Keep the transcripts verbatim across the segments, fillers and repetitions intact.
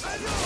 Crash!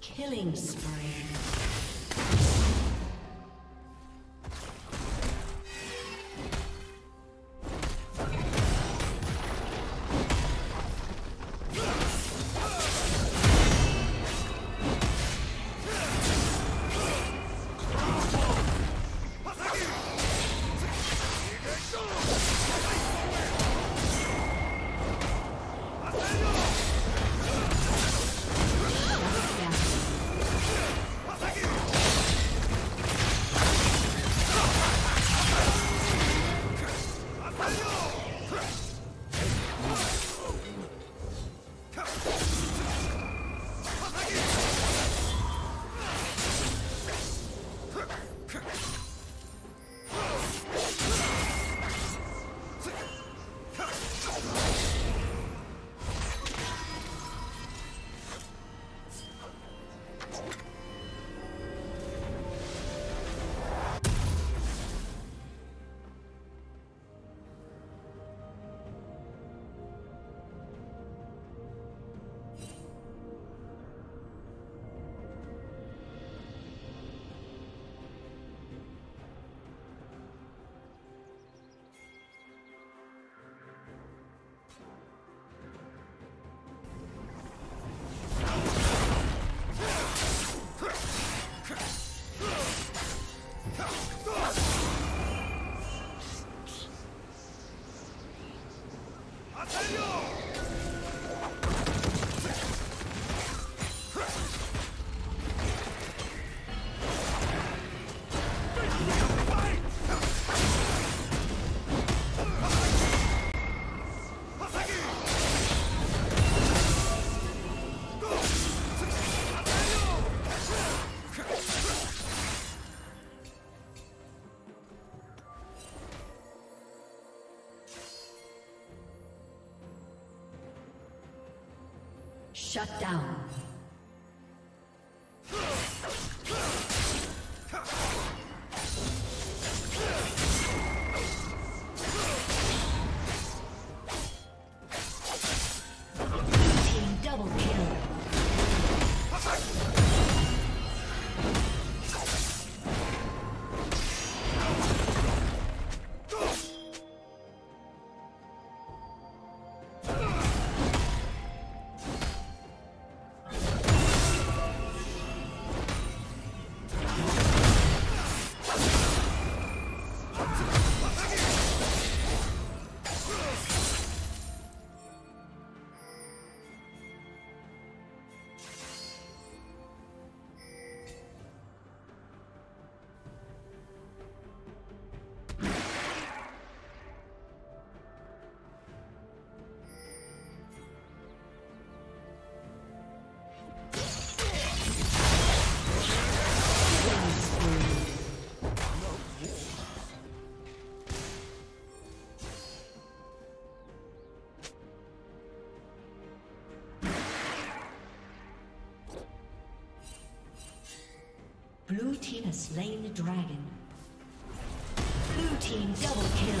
Killing spree. Shut down. Blue team has slain the dragon. Blue team double kill.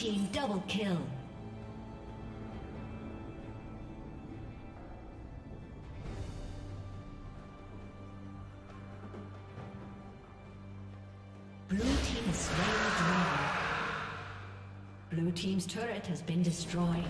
team double kill. Blue team is slain the dragon. Blue team's turret has been destroyed.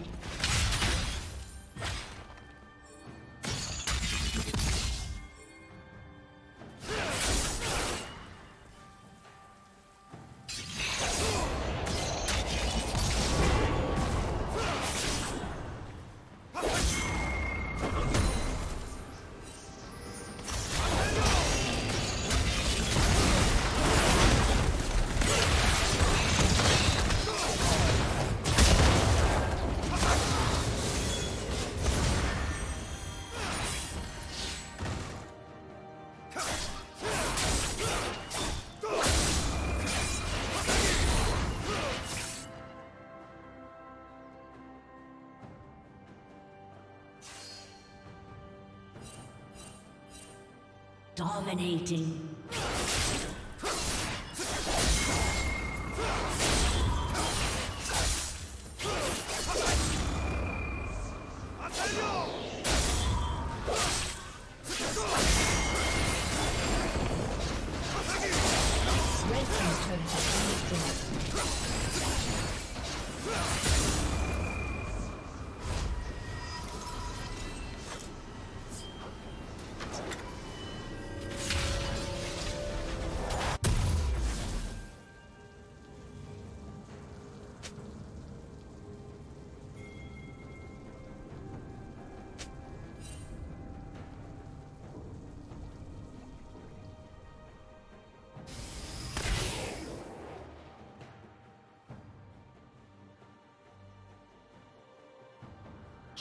Dominating.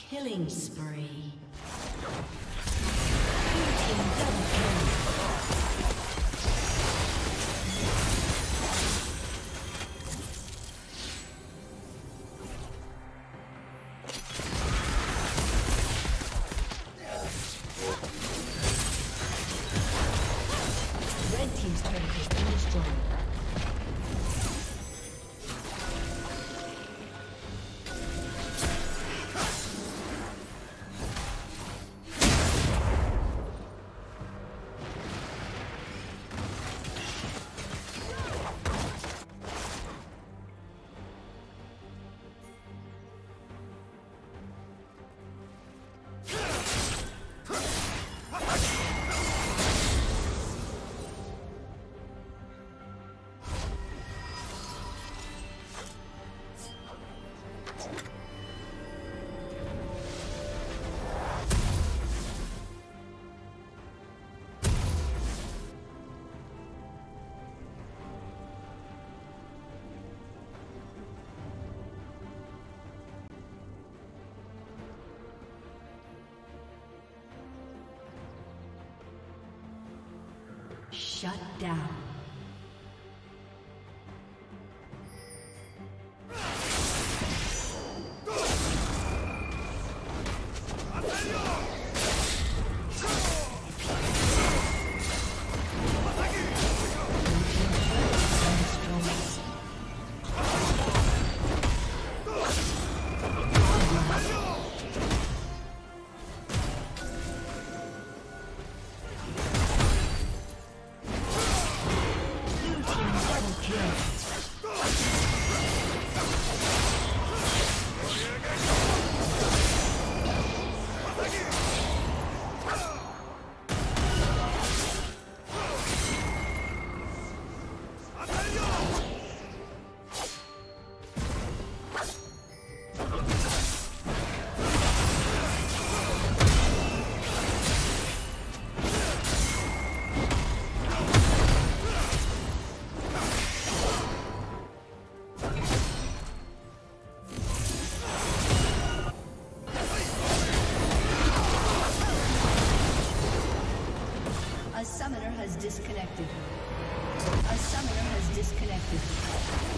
Killing spree. Shut down. Disconnected. A summoner has disconnected.